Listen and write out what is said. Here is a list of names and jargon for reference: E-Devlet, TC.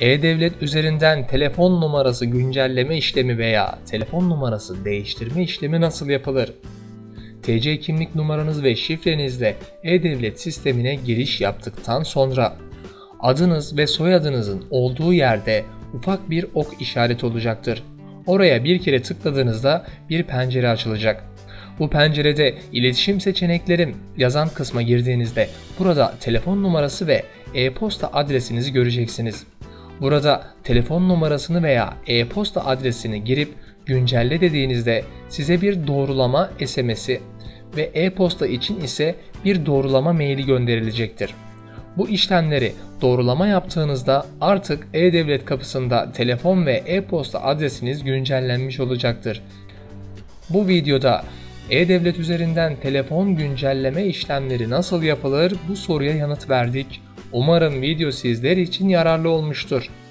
E-Devlet üzerinden telefon numarası güncelleme işlemi veya telefon numarası değiştirme işlemi nasıl yapılır? TC kimlik numaranız ve şifrenizle E-Devlet sistemine giriş yaptıktan sonra adınız ve soyadınızın olduğu yerde ufak bir ok işareti olacaktır. Oraya bir kere tıkladığınızda bir pencere açılacak. Bu pencerede iletişim seçeneklerim yazan kısma girdiğinizde burada telefon numarası ve e-posta adresinizi göreceksiniz. Burada telefon numarasını veya e-posta adresini girip güncelle dediğinizde size bir doğrulama SMS'i ve e-posta için ise bir doğrulama maili gönderilecektir. Bu işlemleri doğrulama yaptığınızda artık E-Devlet kapısında telefon ve e-posta adresiniz güncellenmiş olacaktır. Bu videoda E-Devlet üzerinden telefon güncelleme işlemleri nasıl yapılır bu soruya yanıt verdik. Umarım video sizler için yararlı olmuştur.